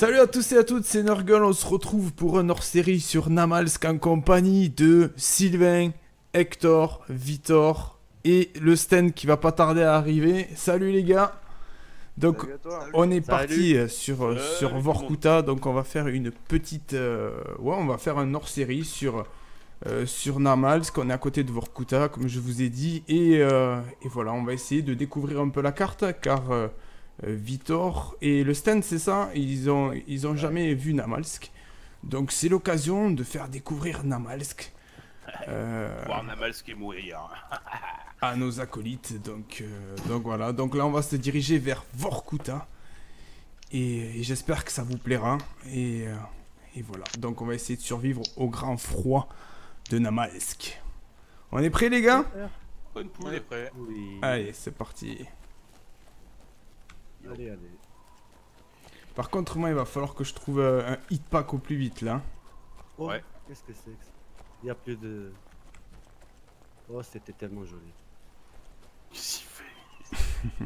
Salut à tous et à toutes, c'est Nergal, on se retrouve pour une hors-série sur Namalsk en compagnie de Sylvain, Hector, Vitor et le Sten qui va pas tarder à arriver. Salut les gars. Donc on est parti sur Vorkuta, donc on va faire une petite... on va faire un hors-série sur Namalsk, on est à côté de Vorkuta comme je vous ai dit. Et voilà, on va essayer de découvrir un peu la carte car... Vitor et le Sten, c'est ça, ils ont jamais vu Namalsk, donc c'est l'occasion de faire découvrir Namalsk. Voir Namalsk et mourir. À nos acolytes, donc voilà, donc là on va se diriger vers Vorkuta et j'espère que ça vous plaira et voilà, donc on va essayer de survivre au grand froid de Namalsk. On est prêts les gars? On est prêts. Oui. Allez, c'est parti. Allez, allez. Par contre, moi, il va falloir que je trouve un hitpack au plus vite là. Oh, ouais. Qu'est-ce que c'est que ça? Il n'y a plus de... Oh, c'était tellement joli. Qu'est-ce qu'il fait?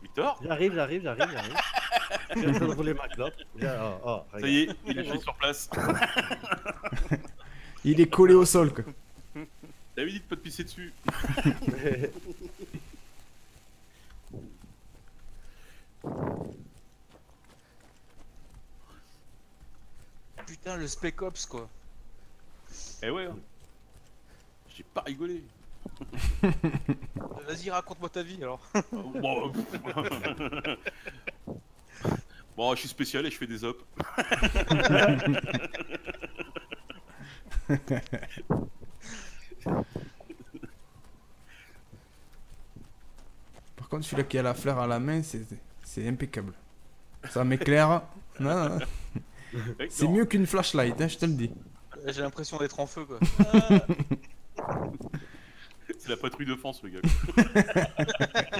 Victor? J'arrive. J'ai besoin de rouler ma clope. Ça y est, il est juste sur place. Il est collé au sol quoi. T'avais dit de pas te pisser dessus. Putain, le Spec Ops quoi. Eh ouais, hein. J'ai pas rigolé. Vas-y, raconte-moi ta vie alors. Bon, je suis spécial et je fais des ops. Par contre, celui-là qui a la fleur à la main, c'est impeccable. Ça m'éclaire. Non. C'est mieux qu'une flashlight, hein, je te le dis. J'ai l'impression d'être en feu quoi. C'est la patrouille de France le gars.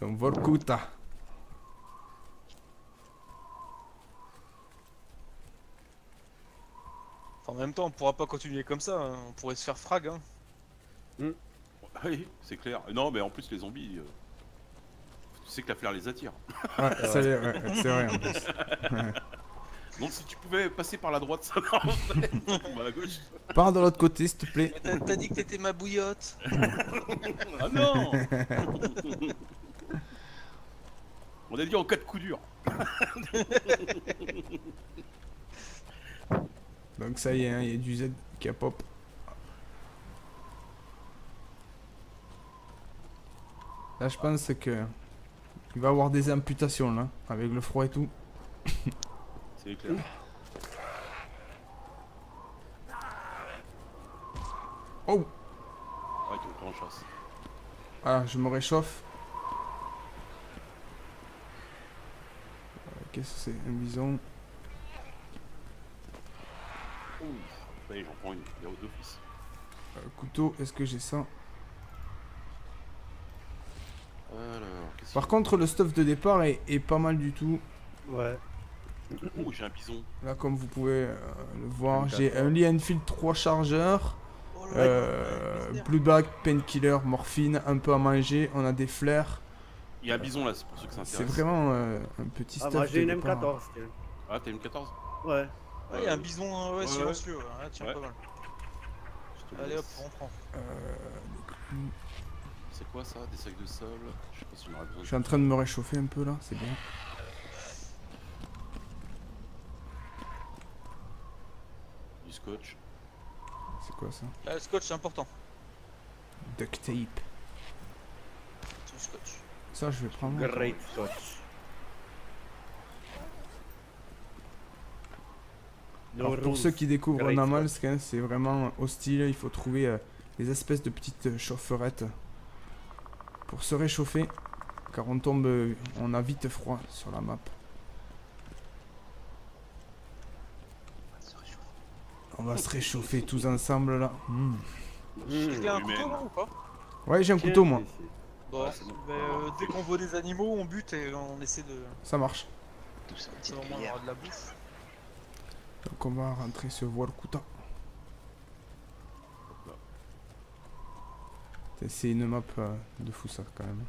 Donc Vorkuta. Enfin, en même temps on pourra pas continuer comme ça, hein. On pourrait se faire frag hein. Oui, c'est clair. Non mais en plus les zombies... Tu sais que la fleur les attire. Ouais, c'est vrai en plus. Ouais. Donc si tu pouvais passer par la droite, ça m'arrangerait. Par la gauche. Pars de l'autre côté, s'il te plaît. T'as dit que t'étais ma bouillotte. Ah non. On a dit en cas de coup dur. Donc ça y est, hein, y a du Z qui a pop. Là je pense que il va avoir des amputations là, avec le froid et tout. C'est clair. Oh. Ouais, tu me prends en chasse. Ah, je me réchauffe. Qu'est-ce que c'est? Un bison. Ouh. Allez, j'en prends une, il y a autre office. Couteau, est-ce que j'ai ça? Alors, par contre, le stuff de départ est pas mal du tout. Ouais. Oh, j'ai un bison. Là, comme vous pouvez le voir, j'ai un Lee Enfield 3 chargeurs. Oh, blue bag, painkiller, morphine, un peu à manger. On a des flares. Il y a un bison là, c'est pour ceux que ça intéresse. C'est vraiment un petit stuff. Ah, moi j'ai une M14. Ah, t'as une M14? Ouais. Ouais, il y a un bison, ouais, silencieux. Là, tiens, pas mal. Allez hop, on prend. C'est quoi ça? Des sacs de sol? Je sais pas si on aura besoin. Je suis en train de me réchauffer un peu là, c'est bien. Du scotch. C'est quoi ça? Le scotch c'est important. Duct tape. Du scotch. Ça je vais prendre. Great scotch. Alors, pour ceux qui découvrent Namalsk, hein, c'est vraiment hostile, il faut trouver des espèces de petites chaufferettes pour se réchauffer, car on tombe, on a vite froid sur la map. On va se réchauffer tous ensemble là. J'ai un couteau là ou pas? Ouais, j'ai un couteau moi. Bon, ouais, mais dès qu'on voit des animaux, on bute et on essaie de... Ça marche. Tout ça, au moins on aura de la bouffe. Donc on va rentrer sur Vorkuta. C'est une map de fou ça quand même.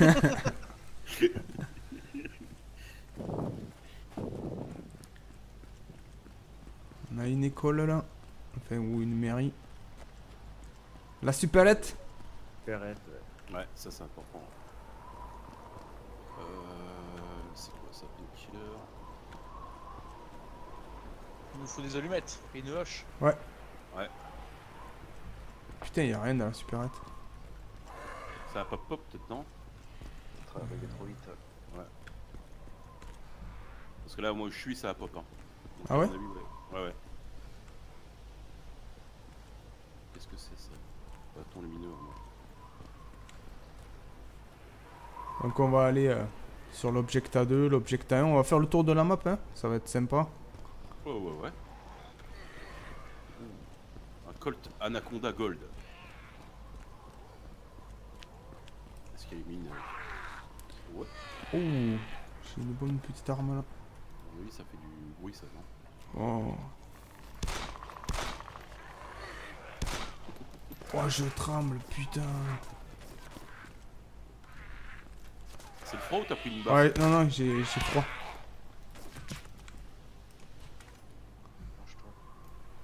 On a une école là. Enfin, ou une mairie. La supérette. Supérette, ouais. Ouais, ça c'est important. C'est quoi ça, painkiller? Il nous faut des allumettes et une hache. Ouais. Ouais. Putain, y'a rien dans la supérette. Ça va pas pop peut-être, non? Ça va trop vite. Ouais. Parce que là, moi je suis, ça va pop. Hein. Donc, ah ouais, avis, ouais? Ouais, ouais. Qu'est-ce que c'est ça? Bâton lumineux. Hein. Donc on va aller sur l'object A2, l'object A1. On va faire le tour de la map, hein. Ça va être sympa. Ouais, ouais, ouais. Un Colt Anaconda Gold. Est-ce qu'il y a une mine? Ouais. Oh, j'ai une bonne petite arme là. Oui, ça fait du bruit ça, non? Oh. Oh, je tremble, putain. C'est le froid ou t'as pris une barre? Ouais, non, non, j'ai froid.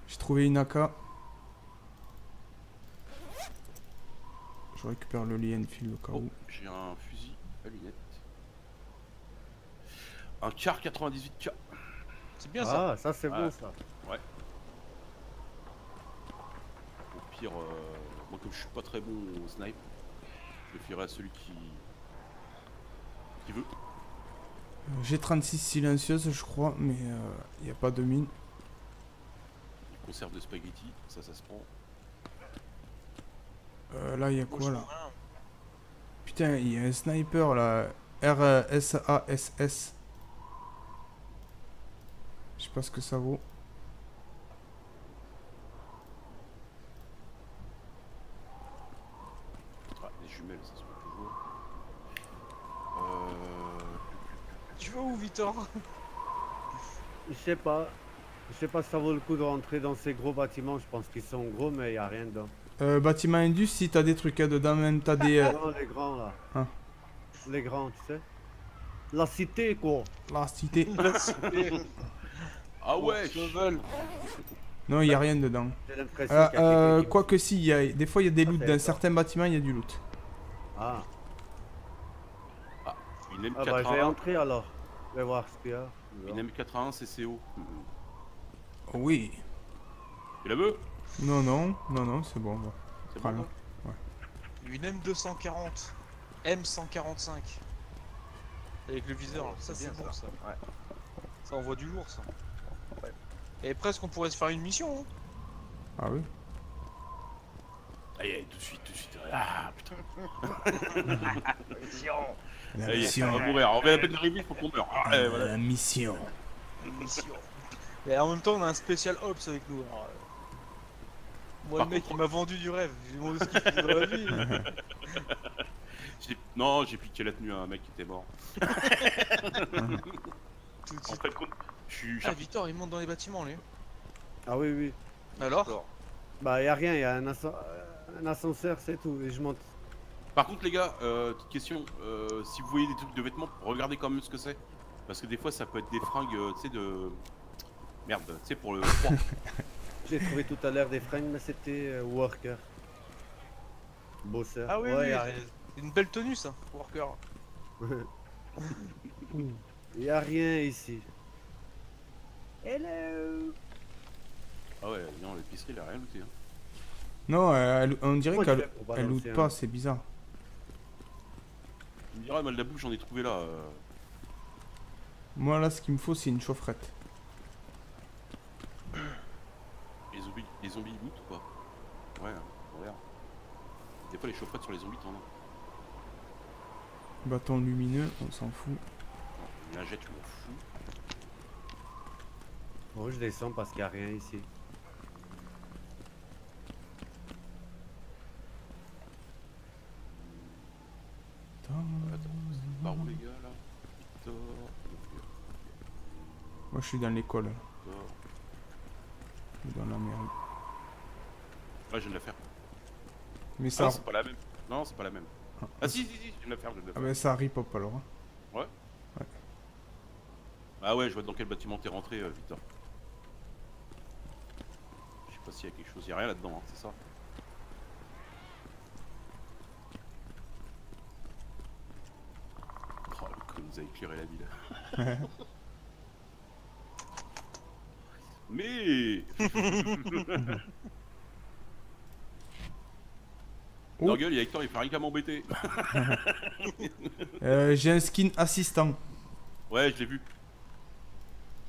J'ai trouvé une AK. Je récupère le Lee Enfield au cas où. J'ai un fusil à lunettes. Un Kar 98k. C'est bien ça. Ah, ça c'est beau ça. Ouais. Au pire, moi comme je suis pas très bon au snipe, je le ferai à celui qui veut. J'ai 36 silencieuse je crois, mais il n'y a pas de mine. Une conserve de spaghetti, ça, ça se prend. Là, il y a quoi là? Putain, il y a un sniper là. RSASS. Je sais pas ce que ça vaut. Ah, les jumelles, ça se voit toujours. Tu vas où, Vitor? Je sais pas. Je sais pas si ça vaut le coup de rentrer dans ces gros bâtiments. Je pense qu'ils sont gros, mais il y a rien dedans. Bâtiment indus, si t'as des trucs hein, dedans, même t'as des. Non, les grands là. Hein? Les grands, tu sais. La cité quoi. La cité. La cité. Ah ouais, cheval. Non, il n'y a rien dedans. Quoi que si, y a, des fois il y a des loots. Dans certains bâtiments, il y a du loot. Ah. Ah, une M81. Ah bah, je vais entrer alors. Je vais voir ce qu'il y a. Une M81, c'est CO. Oui. Tu la veux? Non, non, non, non, c'est bon. C'est pas bon, ouais. Une M240. M145. Avec le viseur, oh, ça c'est bon ça. Ouais. Ça envoie du lourd ça. Ouais. Et presque on pourrait se faire une mission. Hein. Ah oui. Aïe aïe, tout de suite, tout de suite. Ah putain. La mission. La mission. On va mourir. On va à peine arriver, il faut qu'on meure. Ah, voilà. La mission. La mission. Et en même temps on a un spécial Ops avec nous. Alors, moi par le mec contre... il m'a vendu du rêve. J'ai demandé ce qu'il faisait dans la vie. Non, j'ai piqué la tenue à un mec qui était mort. Tout de suite. En fait, je suis... Ah, Victor, il monte dans les bâtiments, lui. Ah oui, oui. Alors? Bah, y'a rien, y'a un ascenseur, c'est tout, et je monte. Par contre, les gars, petite question, si vous voyez des trucs de vêtements, regardez quand même ce que c'est. Parce que des fois, ça peut être des fringues, tu sais, de... Merde, tu sais, pour le froid. J'ai trouvé tout à l'heure des fringues, mais c'était Worker. Bosseur. Ah oui, ouais, oui. Une belle tenue ça, Worker. Il y a rien ici. Hello. Ah ouais, non, l'épicerie elle a rien looté. Hein. Non, on dirait qu'elle loot pas, c'est bizarre. Tu me diras mal de la bouche, j'en ai trouvé là. Moi là, ce qu'il me faut, c'est une chaufferette. Les zombies ils lootent ou pas? Ouais, regarde. Des fois les chaufferettes sur les zombies t'en as. Bâton lumineux, on s'en fout. Non, la jette, je m'en fous. Bon, je descends parce qu'il n'y a rien ici. Attends, c'est par où les gars là? Victor. Moi je suis dans l'école. Je suis dans la mairie. Ouais, je viens de la faire. Mais ça... Ah, c'est pas la même. Non, c'est pas la même. Ah si, si, si, je viens de la faire, je viens de la faire. Ah mais ça ripop alors. Hein. Ouais. Ouais. Ah ouais, je vois dans quel bâtiment t'es rentré, Victor. Je sais pas s'il y a quelque chose, il y a rien là-dedans, hein, c'est ça. Oh le con, nous a éclairé la ville. Mais oh. Nergal, il y a Hector, il fait rien qu'à m'embêter. J'ai un skin assistant. Ouais, je l'ai vu.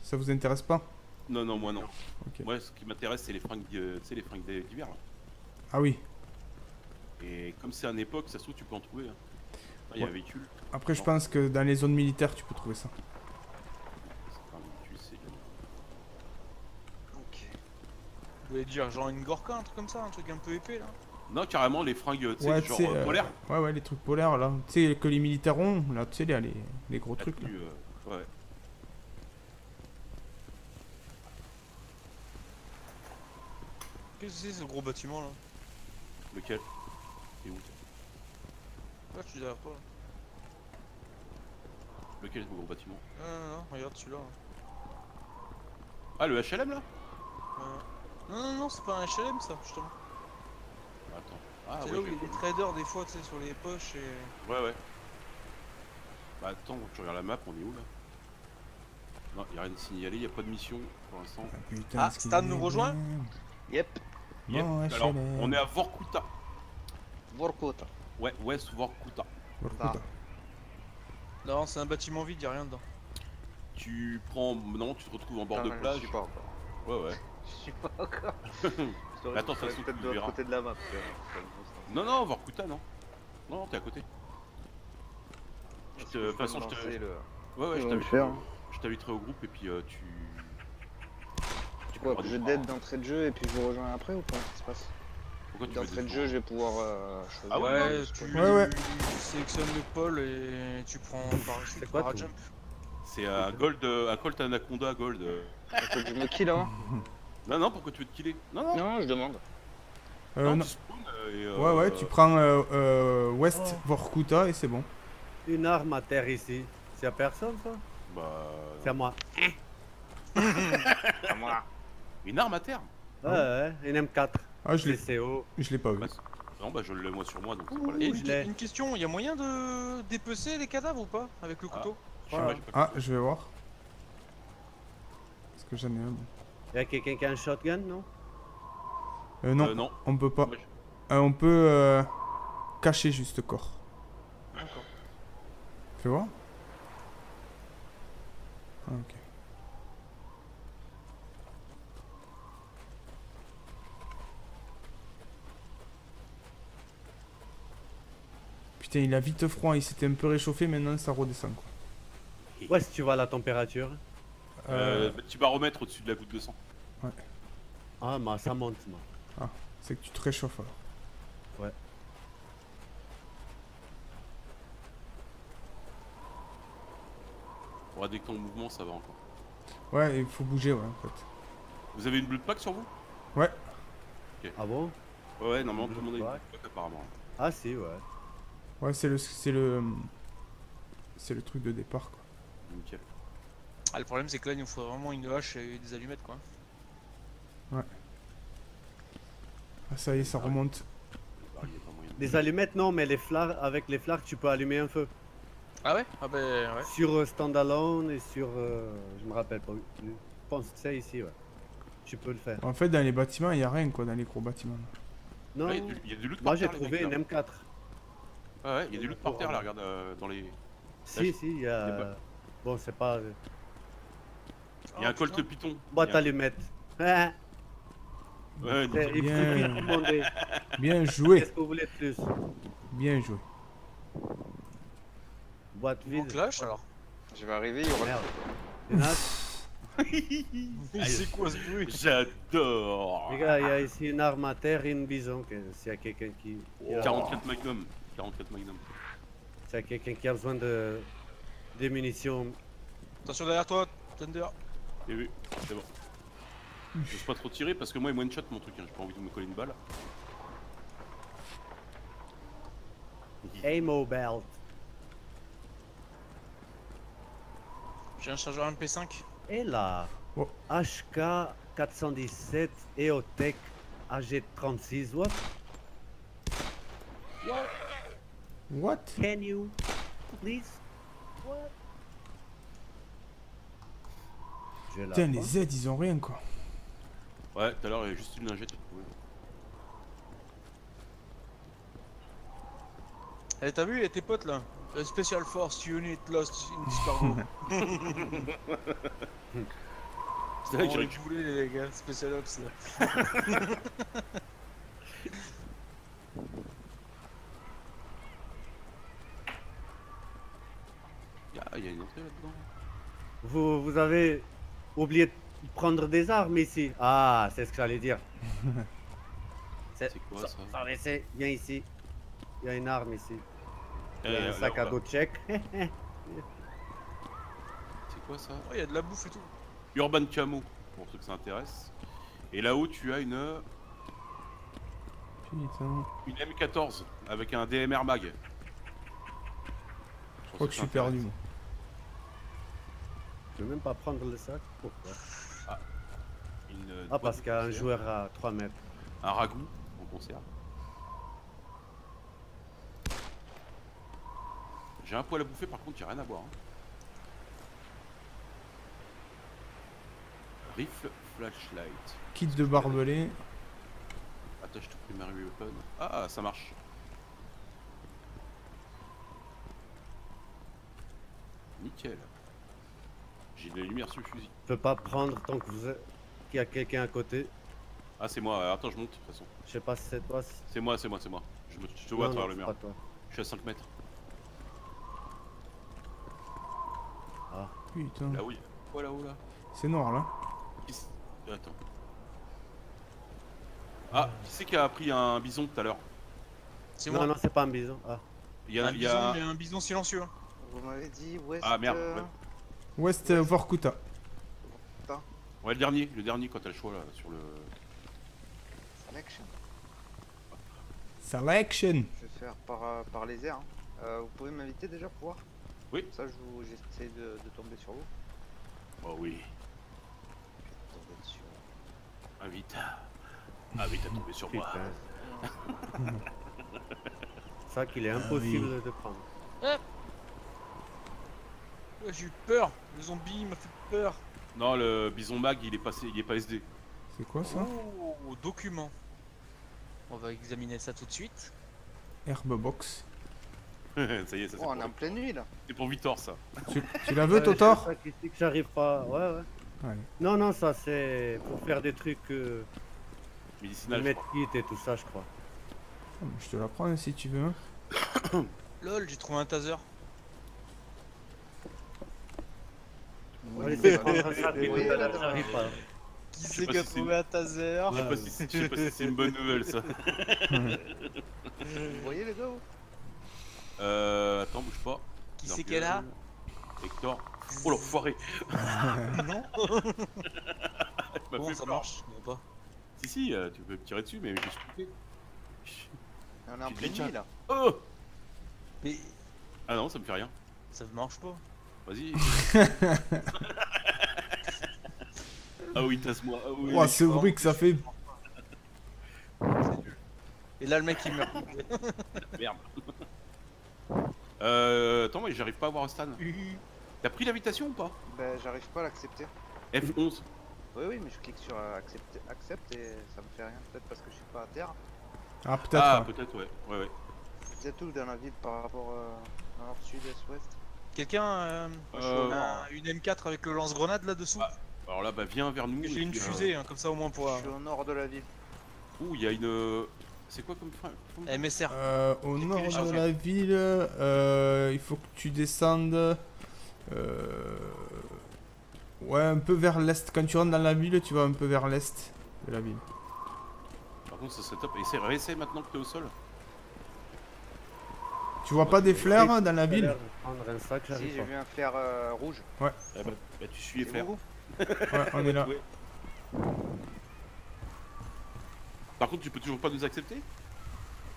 Ça vous intéresse pas? Non, non, moi non. Okay. Moi, ce qui m'intéresse, c'est les fringues d'hiver. Ah oui. Et comme c'est à une époque, ça se trouve, tu peux en trouver. Hein. Là, ouais. Il y a un véhicule. Après, non. Je pense que dans les zones militaires, tu peux trouver ça. Vous voulez dire genre une Gorka, un truc comme ça, un truc un peu épais là? Non, carrément les fringues, tu sais, ouais, genre polaires. Ouais, ouais, les trucs polaires là, tu sais, que les militaires ont, là, tu sais, les gros trucs là. Ouais. Qu'est-ce que c'est ce gros bâtiment là? Lequel? Et où? Là, je suis derrière toi là. Lequel est ce gros bâtiment? Non, regarde celui-là. Ah, le HLM là? Non, non, non, c'est pas un HLM ça, justement. Attends. Ah, c'est là où il y a des traders des fois, tu sais, sur les poches et. Ouais, ouais. Bah attends, tu regardes la map, on est où là? Non, y'a rien de signalé, y'a pas de mission pour l'instant. Ah, putain, ah Stan nous rejoint? Yep. Yep. Bon, alors, on est à Vorkuta. Vorkuta. Ouais, West Vorkuta. Vorkuta. Ah. Non, c'est un bâtiment vide, y'a rien dedans. Tu prends. Non, tu te retrouves en bord de plage. Je sais pas encore. Ouais, ouais. Je suis pas encore. Attends, ça se peut-être de l'autre côté de la map. Non, non, Vorkuta, non. Non, non, t'es à côté. De toute façon, je te. Ouais, ouais, je t'inviterai au groupe et puis tu. Tu quoi, je d'aide d'entrée de jeu et puis je vous rejoins après ou pas? Qu'est-ce qui se passe? Pourquoi tu d'entrée de jeu, je vais pouvoir. Ah ouais, tu sélectionnes le pôle et tu prends parachute, parajump. C'est un gold, un Colt Anaconda Gold. Faut que je me kill hein. Non non, pourquoi tu veux te killer? Non non, non je demande. Non, non. Tu spawn, ouais ouais, tu prends West Vorkuta et c'est bon. Une arme à terre ici, c'est à personne ça? Bah... C'est à moi. C'est à moi. Une arme à terre? Ouais ouais, une M4. Ah je l'ai. Je l'ai pas vu. Non bah je l'ai moi sur moi donc c'est pas la question. Et une question, il y a moyen de dépecer les cadavres ou pas? Avec le couteau? Voilà. Ah, je vais voir. Est-ce que j'en ai un? Y'a quelqu'un qui a un shotgun, non? Non, non, on peut pas. On peut cacher juste le corps. D'accord. Fais voir. Ah, ok. Putain, il a vite froid, il s'était un peu réchauffé, maintenant ça redescend quoi. Ouais, si tu vois la température. Petit baromètre au-dessus de la goutte de sang. Ouais. Ah, bah ça monte, moi. Ah, c'est que tu te réchauffes alors. Ouais. Ouais, dès que ton mouvement, ça va encore. Ouais, il faut bouger, ouais, en fait. Vous avez une blue pack sur vous? Ouais. Okay. Ah bon? Ouais, ouais, normalement tout le monde a une blue pack apparemment. Ah, si, ouais. Ouais, c'est le truc de départ, quoi. Nickel. Ah, le problème c'est que là il nous faudrait vraiment une hache et des allumettes quoi. Ouais. Ah ça y est, ça remonte. Des allumettes non, mais les flards, avec les flards tu peux allumer un feu. Ah ouais? Ah bah ouais. Sur standalone et sur... je me rappelle pas. Je pense que c'est ici ouais. Tu peux le faire. En fait dans les bâtiments il n'y a rien quoi, dans les gros bâtiments. Non, ouais, y a du loot. Moi j'ai trouvé une M4. Ah ouais, il y a du loot par terre là, regarde dans les... Si, si, il y a... Bon, c'est pas... Il y a un Colt Python. Bah, t'as les mettre. Ouais, bien joué. Qu'est-ce que vous voulez plus? Bien joué. Boîte vide. Clash alors. Je vais arriver, il y aura... C'est quoi ce bruit? J'adore. Les gars, il y a ici une arme à terre et une bison. S'il y a quelqu'un qui... 44 Magnum. 44 Magnum. S'il y a quelqu'un qui a besoin de... des munitions. Attention derrière toi, Thunder. J'ai vu, c'est bon. Je peux pas trop tirer parce que moi il one shot mon truc, hein. J'ai pas envie de me coller une balle. Ammo belt. J'ai un chargeur MP5. Et là, oh. HK417 EOTEC AG36. What? What? What? Can you please? What? Putain, les Z ils ont rien quoi. Ouais, tout à l'heure il y avait juste une lingette. Ouais. Eh, t'as vu, tes potes là? A Special Force Unit Lost in Discargo. C'est vrai que j'aurais dû voler les gars, Special Ops là. Ah, il y a une entrée là-dedans. Vous avez oublié de prendre des armes ici. Ah, c'est ce que j'allais dire. C'est quoi ça? Sans laisser, viens ici. Il y a une arme ici. Il y a un sac à dos check. C'est quoi ça? Oh, il y a de la bouffe et tout. Urban Camo, pour ceux que ça intéresse. Et là-haut, tu as une... Putain. Une M14 avec un DMR mag. Je crois que je suis perdu, moi. Je peux même pas prendre le sac. Pourquoi? Ah, ah parce qu'il y a un joueur à 3 mètres. Un ragoût, on conserve. J'ai un poil à bouffer, par contre, il n'y a rien à boire. Hein. Rifle flashlight. Kit de barbelé. Attache tout primary weapon. Ah, ça marche. Nickel. J'ai de la lumière sur le fusil. Je peux pas prendre tant que vous êtes... qu'il y a quelqu'un à côté. Ah, c'est moi. Attends, je monte, de toute façon. Je sais pas si c'est toi. C'est moi. Je te vois à travers le mur. Je suis à 5 mètres. Ah, putain. Là où il y a... Oh, là-haut, là. C'est noir, là. Attends. Ah, qui c'est qui a pris un bison tout à l'heure? C'est moi. Non, c'est pas un bison. Ah. Il y a un bison silencieux. Vous m'avez dit, ouest... Ah, merde, ouais. Ouest Vorkuta. Ouais, le dernier quand t'as le choix là sur le... Selection. Selection. Je vais faire par les airs. Hein. Vous pouvez m'inviter déjà pour voir? Oui. Ça, j'essaie de tomber sur vous. Oh oui. Je vais tomber dessus. Invite à tomber sur moi. C'est ça qu'il est impossible de prendre. Hop. Ouais, j'ai eu peur. Le zombie m'a fait peur. Non, le bison mag il est pas SD. C'est quoi ça? Oh, document. On va examiner ça tout de suite. Herbebox. Ça y est, ça c'est. Oh, on est en pleine nuit là. C'est pour Vitor ça. Tu la veux, Totor? J'arrive pas. Ouais. Non, ça c'est pour faire des trucs. Médicinal. Medkit et tout ça, je crois. Oh, je te la prends hein, si tu veux. Lol, j'ai trouvé un taser. Qui c'est qui a trouvé un taser? Je sais pas si c'est une bonne nouvelle ça. Vous voyez les gars? Attends, bouge pas. Qui c'est qui est là? Hector. Oh l'enfoiré. Non. Bon, ça marche ou pas? Si, tu peux me tirer dessus mais je suis coupé. On est en plein nuit là. Oh. Mais... Ah non, ça me fait rien. Ça marche pas. Vas-y. Ah oui, tasse-moi. Ah oui, oh, ce bruit que ça fait. Et là, le mec il meurt. Merde. Attends, mais j'arrive pas à voir Stan. T'as pris l'invitation ou pas? Bah, j'arrive pas à l'accepter. F11. Oui, mais je clique sur accepte et ça me fait rien. Peut-être parce que je suis pas à terre. Ah, peut-être. Ah, hein. Peut-être, ouais. Vous êtes tous dans la ville par rapport nord, sud, est, ouest? Quelqu'un une M4 avec le lance-grenade là-dessous? Alors là, bah viens vers nous. J'ai une fusée, hein, comme ça au moins pour... Je suis au nord de la ville. Ouh, il y a une... C'est quoi comme frère? MSR. Au nord de la ville, il faut que tu descendes... Ouais, un peu vers l'est. Quand tu rentres dans la ville, tu vas un peu vers l'est de la ville. Par contre, ça serait top. Essaye maintenant que t'es au sol. Tu vois pas des flares hein, dans la ville? Un sac, si, j'ai vu un flair rouge. Ouais. Bah tu suis les flares. Ouais, on est là. Par contre, tu peux toujours pas nous accepter?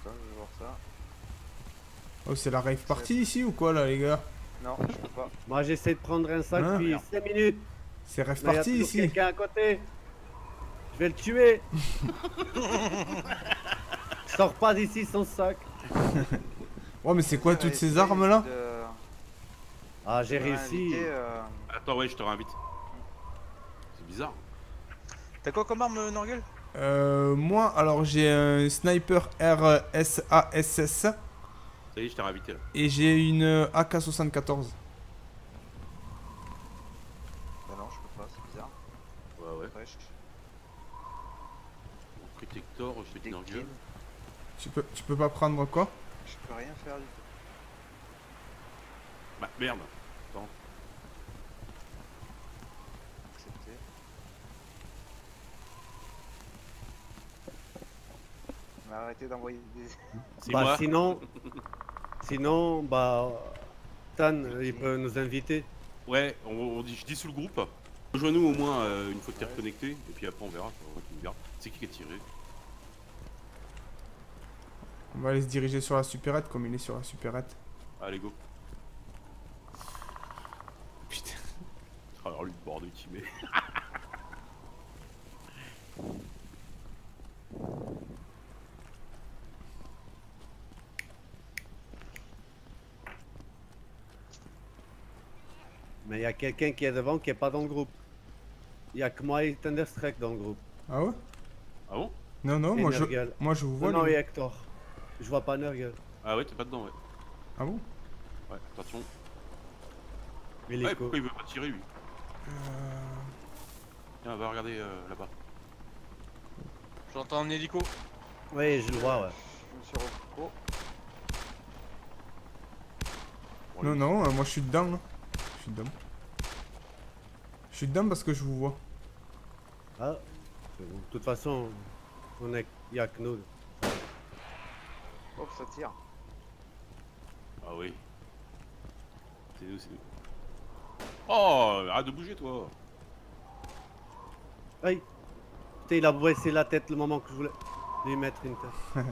Attends, je vais voir ça. Oh, c'est la rave partie ici ou quoi là, les gars? Non, je peux pas. Moi j'essaie de prendre un sac depuis 5 minutes. C'est rave partie ici. Il y a quelqu'un à côté. Je vais le tuer. Je sors pas d'ici sans sac. Ouais, mais c'est quoi toutes ces armes là? Ah, j'ai réussi. Attends, ouais, je te réinvite. C'est bizarre. T'as quoi comme arme, Norgel? Moi, alors j'ai un sniper RSASS. Ça y est, je t'ai réinvité là. Et j'ai une AK-74. Bah non, je peux pas, c'est bizarre. Ouais, ouais. Protector, je fais Norgel. Tu peux pas prendre quoi? Je peux rien faire du tout. Bah merde. Attends. Accepter. On a arrêté d'envoyer des... Bah sinon... Sinon, bah... Tan, il peut nous inviter. Ouais, je dis sous le groupe. Rejoins-nous au moins une fois que t'es reconnecté. Et puis après on verra. C'est qui a tiré? On va aller se diriger sur la supérette comme il est sur la supérette. Allez go. Alors lui de bordel qui met. Mais il y a quelqu'un qui est devant qui est pas dans le groupe. Il y a que moi et Thunderstrike dans le groupe. Ah ouais? Ah bon? Non non, moi je vous vois. Non, non, et Hector. Je vois pas Nergal. Ah ouais, t'es pas dedans ouais. Ah bon? Ouais, attention. Mais ouais, pourquoi il veut pas tirer lui? Tiens, va regarder là-bas. J'entends un hélico. Oui, je le vois, ouais. Je me suis repris. Oh. Non, non, moi je suis dedans. Là. Je suis dedans. Je suis dedans parce que je vous vois. Ah, c'est bon. De toute façon, on est... y a que nous. Hop, ça tire. Ah oui. C'est nous, c'est nous. Oh, arrête de bouger toi. Aïe. Putain, il a baissé la tête le moment que je voulais lui mettre une tête.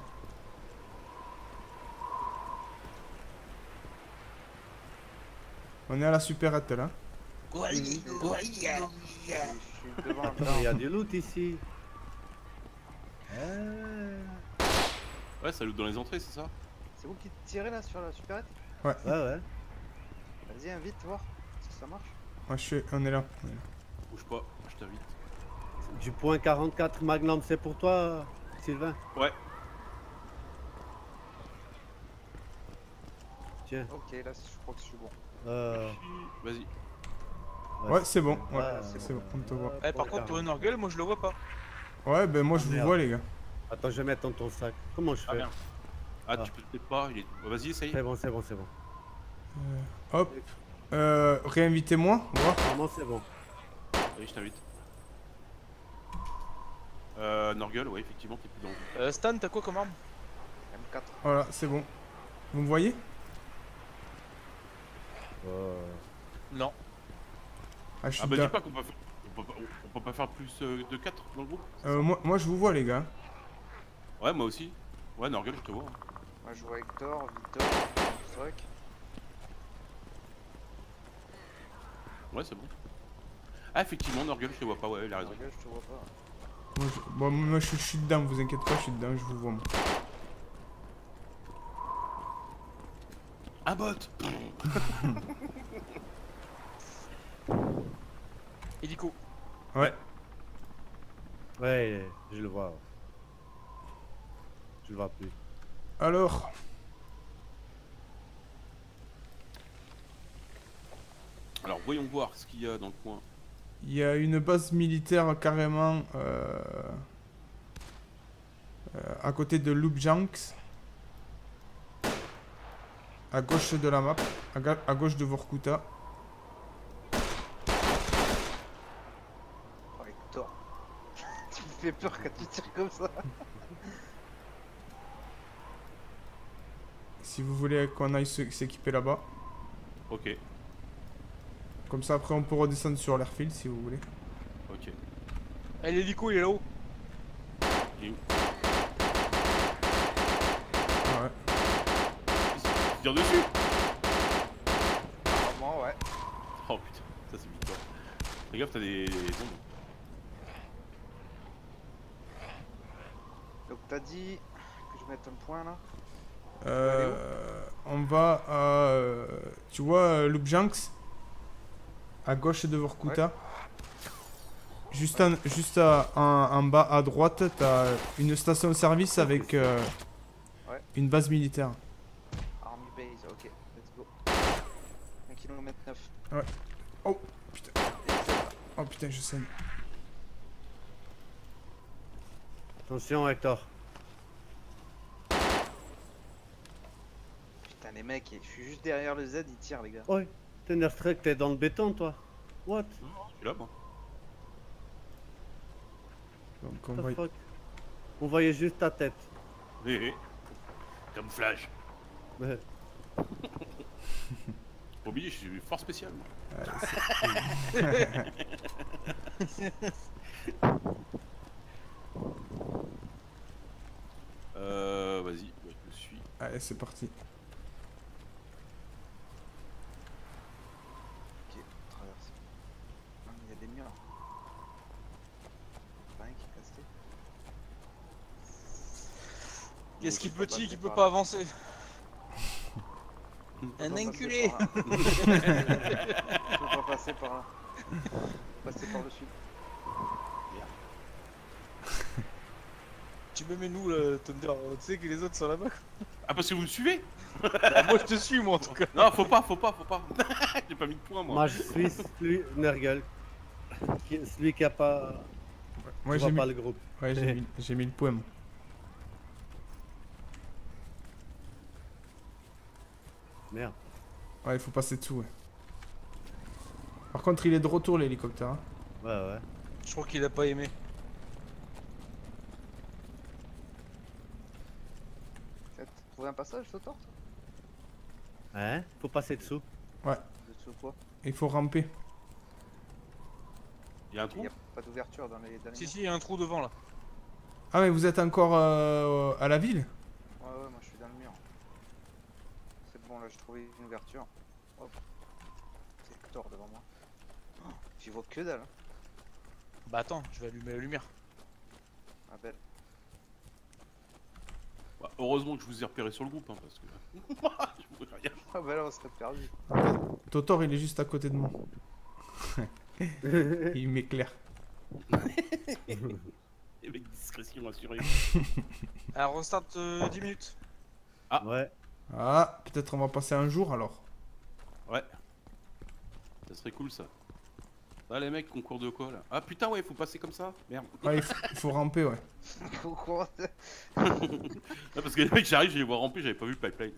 On est à la supérette là. Il y a du loot ici. Ouais, ça loot dans les entrées, c'est ça? C'est vous qui tirez là sur la supérette? Ouais. Ouais, ouais. Vas-y, invite, voir. Ça marche? Ouais, on est là. Bouge pas, je t'invite. Du point 44 Magnum, c'est pour toi, Sylvain? Ouais. Tiens. Ok, là, je crois que je suis bon. Vas-y. Ouais, c'est bon. Ouais, c'est bon, on te voit. Eh, par contre, ton Norgel, moi, je le vois pas. Ouais, ben moi, je vous vois, les gars. Attends, je vais mettre dans ton sac. Comment je fais? Ah, tu peux peut-être pas. Vas-y, essaye. C'est bon, c'est bon, c'est bon. Hop. Réinvitez-moi, voir. Vraiment, c'est bon. Oui, je t'invite. Norgel, ouais, effectivement, t'es plus dans le... Stan, t'as quoi comme arme? M4. Voilà, c'est bon. Vous me voyez? Non. Ah, je suis bah dis pas qu'on peut... On peut pas faire plus de 4 dans le groupe? Moi, je vous vois, les gars. Ouais, moi aussi. Ouais, Norgel, je te vois. Moi, je vois Hector, Victor, Struck. Ouais, c'est bon. Ah, effectivement, Norgel, je te vois pas, ouais, il a raison. Norgel, je te vois pas. Moi, je suis dedans, vous inquiétez pas, je suis dedans, je vous vois. Moi. Un bot. Hélico. Ouais. Ouais, je le vois. Je le vois plus. Alors. Alors voyons voir ce qu'il y a dans le coin. Il y a une base militaire carrément à côté de Lukyanki. À gauche de la map, à gauche de Vorkuta. Oh Hector, tu me fais peur quand tu tires comme ça. Si vous voulez qu'on aille s'équiper là-bas. Ok. Comme ça, après, on peut redescendre sur l'airfield si vous voulez. Ok. Eh, l'hélico, il est là-haut. Il est où? Ouais. tire dessus. Apparemment, ouais. Oh putain, ça c'est Victor. Fais gaffe, t'as des zombies. Donc t'as dit que je mette un point là. On va à... tu vois Lukyanki à gauche de Vorkuta. Ouais. Juste, en bas à droite, t'as une station de service avec ouais, une base militaire. Army base, ok, let's go. 1,9 km. Ouais. Oh putain. Oh putain, je saigne. Attention Hector. Putain les mecs, je suis juste derrière le Z, ils tirent les gars. Ouais, Thunderstrike, t'es dans le béton toi. What? Non, je suis là moi. Donc on voyait juste ta tête. Oui, comme flash. Ouais. Bobby, je suis fort spécial. Vas-y, ouais, je suis. Allez, c'est parti. Ok, on traverse. Ah, mais il y a des murs. Qu'est-ce qu'il petit qui peut pas avancer? Un enculé. Je peux pas passer par là. Passer par dessus. Tu me mets nous là, Thunder, tu sais que les autres sont là-bas. Ah parce que vous me suivez? Bah, moi je te suis moi en tout cas. Non faut pas. J'ai pas mis de points moi. Moi je suis celui Nergal. Celui qui a pas... Moi j'ai mis... le groupe. Ouais j'ai mis le poème. Merde. Ouais, il faut passer dessous. Ouais. Par contre, il est de retour l'hélicoptère. Hein. Ouais, ouais. Je crois qu'il a pas aimé. T'as trouvé un passage, Totor? Ouais, faut passer dessous. Ouais. Dessous quoi? Il faut ramper. Il y a un trou? Il n'y a pas d'ouverture dans les. Si, il y a un trou devant là. Ah, mais vous êtes encore à la ville? Ouais, ouais, moi je suis dans le mur. Bon là j'ai trouvé une ouverture. Hop. C'est Hector devant moi. Oh, j'y vois que dalle. Bah attends, je vais allumer la lumière. Ah belle. Bah, heureusement que je vous ai repéré sur le groupe hein, parce que... je voudrais rien. Ah bah là on serait perdu. Totor il est juste à côté de moi. Il m'éclaire. Et avec discrétion assurée. Alors on start 10 minutes. Ah ouais. Ah, peut-être on va passer un jour alors. Ouais. Ça serait cool ça. Ah les mecs, on court de quoi là? Ah putain ouais, faut passer comme ça. Merde. Ouais, il faut ramper ouais. Faut court. Ah, parce que les mecs j'arrive, je les vois ramper, j'avais pas vu le pipeline.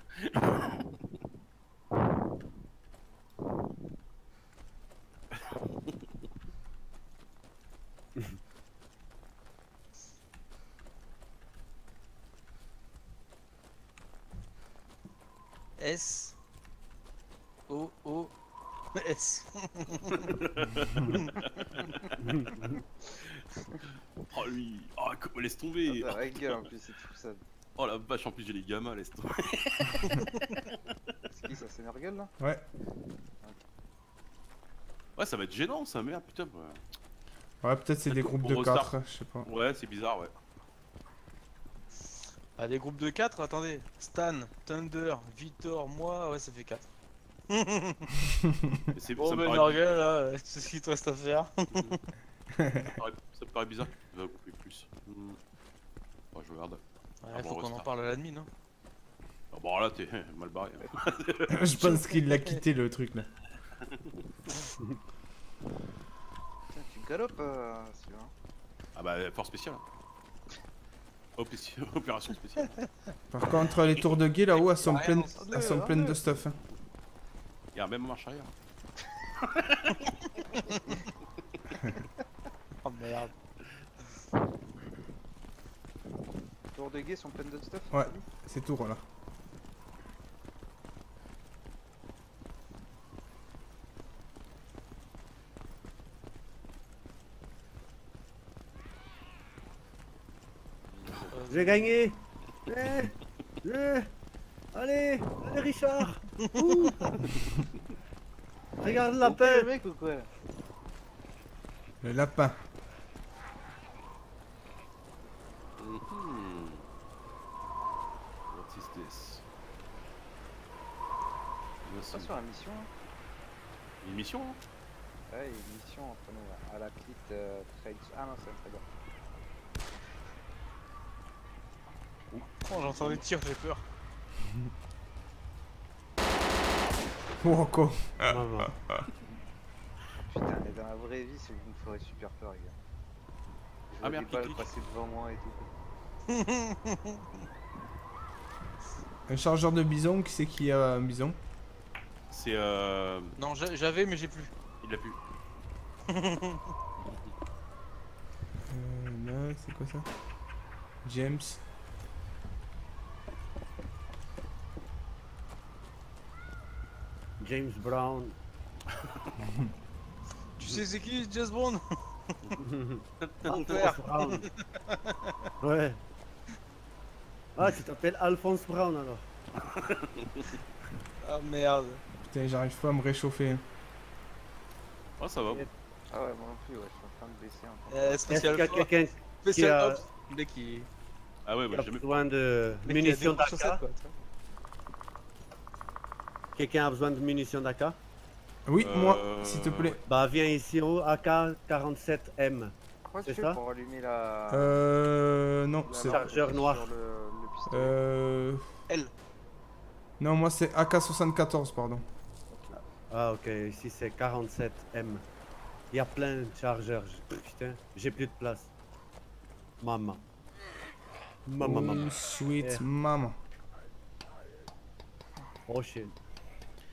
S O O S. Oh lui, oh comment laisse tomber. Oh, rigole, en plus, c'est tout ça. Oh la vache, en plus j'ai les gamins, laisse tomber. C'est qui ça, c'est Nergal là? Ouais. Ouais, ça va être gênant ça, merde, putain. Ouais, peut-être c'est des groupes de 4, je sais pas. Ouais, c'est bizarre, ouais. Ah des groupes de 4, attendez, Stan, Thunder, Vitor, moi, ouais ça fait 4. Bon ben Nergal là, c'est ce qu'il te reste à faire. Ça me paraît bizarre qu'il va couper plus. Bon, je regarde. Ouais, ah, faut qu'on en parle à l'admin hein. Ah, bon là t'es mal barré. Hein. Je pense qu'il l'a quitté le truc là. Putain, tu galopes celui-là. Ah bah fort spécial. Hein. Opération spéciale. Par contre, les tours de guet là-haut, elles sont pleines de stuff. Y'a même marche arrière. Oh merde. Les tours de guet sont pleines de stuff. Ouais, c'est tout, voilà. J'ai gagné. Allez, allez Richard. Ouh. Regarde la paix, mec, ou quoi? Le lapin. What is this? On va sur la mission. Une mission, hein? Ouais, une mission entre nous, à la petite trade. Ah non, c'est un trader. Oh, j'entends des tirs, j'ai peur. Oh, quoi? Putain, mais dans la vraie vie, c'est que vous me ferez super peur, les gars. Je voulais pas le passer devant moi et tout. Un chargeur de bison, qui c'est qui a un bison? C'est Non, j'avais, mais j'ai plus. Il l'a plus. Là, c'est quoi ça? James. James Brown. Tu sais c'est qui James Brown? Alphonse Brown. Ouais. Ah, tu t'appelles Alphonse Brown alors. Ah merde. Putain, j'arrive pas à me réchauffer. Ah oh, ça va. Ah ouais, moi non plus, ouais, je suis en train de baisser un peu. Spécial quelqu'un spécial dès qui Ah ouais, bah j'ai besoin de munitions d'arcade. Quelqu'un a besoin de munitions d'AK? Oui, moi, s'il te plaît. Bah viens ici en haut, AK-47M. C'est ça pour allumer la... non, c'est... Chargeur noir. Le L. Non, moi c'est AK-74, pardon. Okay. Ah ok, ici c'est 47M. Il y a plein de chargeurs. Putain, j'ai plus de place. Maman. Maman, maman. Oh, sweet maman. Oh shit.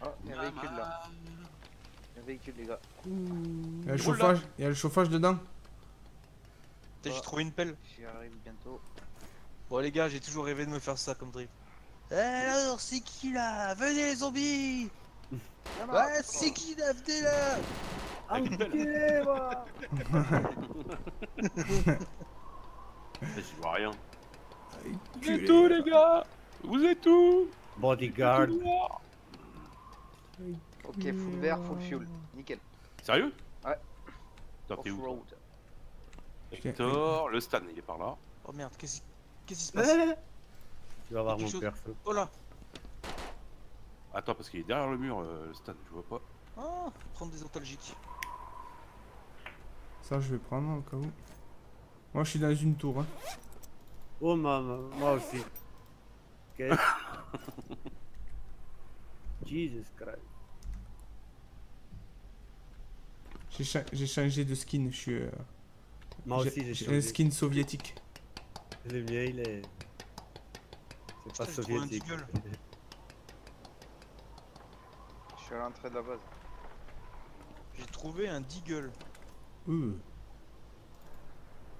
Oh, il y a un véhicule là. Il y a un véhicule, les gars. Il y a le chauffage, il y a le chauffage dedans. Putain, j'ai trouvé une pelle. J'y arrive bientôt. Bon, les gars, j'ai toujours rêvé de me faire ça comme trip. Alors, c'est qui là? Venez, les zombies. Ouais, c'est qui là? Venez là. Enculé, moi. Je vois rien. Vous êtes où, les gars? Vous êtes où? Bodyguard. Ok, full vert, full fuel, nickel. Sérieux? Ouais. T'es où? Victor, le Stan, il est par là. Oh merde, qu'est-ce qui se passe? Tu vas avoir mon perf. Oh là. Attends, parce qu'il est derrière le mur, le Stan, je vois pas. Oh, faut prendre des antalgiques. Ça, je vais prendre au cas où. Moi, je suis dans une tour. Hein. Oh, maman, moi aussi. Ok. Jesus Christ. J'ai changé de skin, je suis... Moi aussi j'ai changé. J'ai un skin soviétique. Le mien il est... C'est pas soviétique. Je suis à l'entrée de la base. J'ai trouvé un Deagle.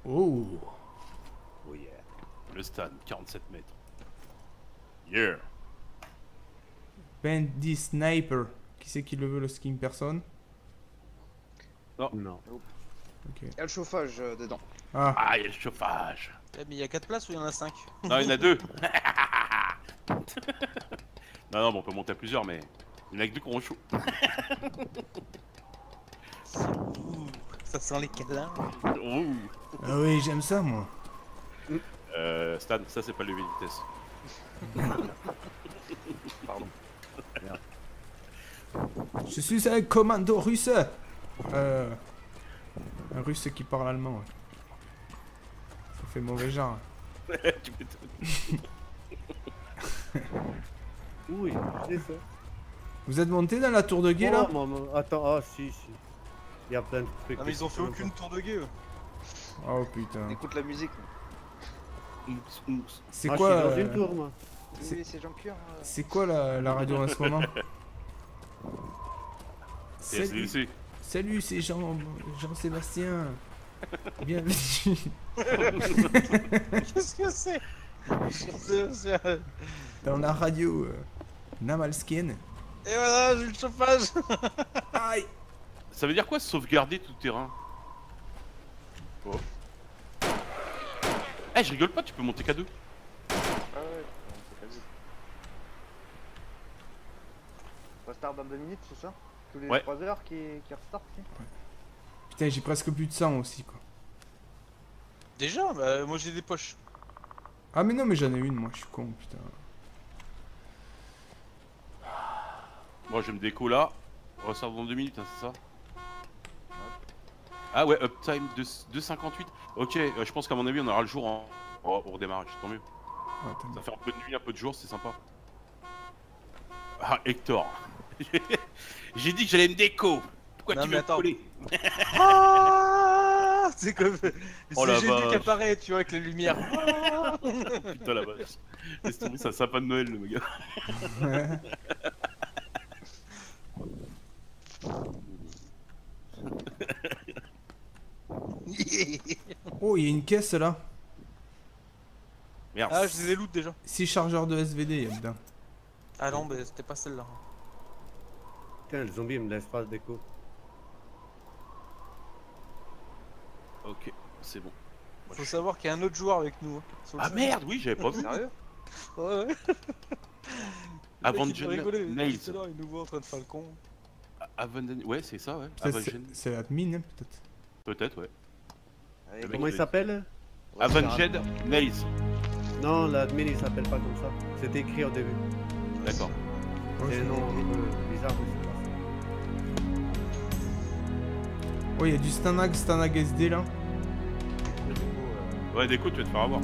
Oh. Oh yeah. Le Stan, 47 mètres. Yeah. Bandit Sniper. Qui c'est qui le veut, le skin? Personne? Non. Non. Okay. Il y a le chauffage dedans. Ah, il y a le chauffage. Mais il y a 4 places ou il y en a 5? Non, il y en a 2. Non, non, bon, on peut monter à plusieurs, mais il n'y en a que 2 qu'on rechauffe. Ça sent les câlins. Ah oui, j'aime ça, moi. Stan, ça c'est pas le levier de vitesse. Pardon. Merde. Je suis un commando russe. Un russe qui parle allemand. Ça fait mauvais genre. Tu m'étonnes. Oui, c'est ça. Vous êtes monté dans la tour de guet là? Attends, ah si. Il y a plein de trucs. Ah mais ils ont fait aucune tour de guet. Oh putain. Écoute la musique. C'est quoi dans une tour, moi. C'est quoi la radio en ce moment? Salut, salut, c'est Jean-Sébastien. Bienvenue. Qu'est-ce que c'est? Dans la radio Namalskine. Et voilà, j'ai le chauffage. Aïe. Ça veut dire quoi sauvegarder tout terrain? Oh. Eh, je rigole pas, tu peux monter K2. Restart dans 2 minutes, c'est ça? Tous les 3 heures qui restart si. Putain, j'ai presque plus de sang aussi, quoi. Déjà, bah, moi j'ai des poches. Ah, mais non, mais j'en ai une, moi, je suis con, putain. Moi, je me déco là. On ressort dans 2 minutes, hein, c'est ça? Ah ouais, uptime 2,58. Ok, je pense qu'à mon avis, on aura le jour en... oh, au redémarrage, tant mieux. Ouais, ça fait un peu de nuit, un peu de jour, c'est sympa. Ah, Hector. J'ai dit que j'allais me déco. Pourquoi non, tu veux me coller? Ah, c'est comme... Oh, c'est Jésus qui apparaît, tu vois, avec la lumière. Putain, la vache. Laisse tomber, c'est un sapin de Noël, le gars. Oh, il y a une caisse là. Merde. Ah, je les ai loot déjà. 6 chargeurs de SVD, y'a dedans. Ah non, mais c'était pas celle-là. Putain, le zombie il me laisse pas le déco. Ok, c'est bon. Moi, faut savoir qu'il y a un autre joueur avec nous. Hein, ah merde, oui, j'avais pas vu. Sérieux? Ouais, ouais. Avenged Nails. Il est nouveau en train de faire le con. Ouais, c'est ça, ouais. C'est l'admin, hein, peut-être. Peut-être, ouais. Allez, comment il s'appelle? Avenged Nails. Non, l'admin il s'appelle pas comme ça. C'était écrit au début. D'accord. C'est un nom bizarre, mais c'est pas ça. Oh, il y a du Stanag SD là. Ouais, déco, tu vas te faire avoir.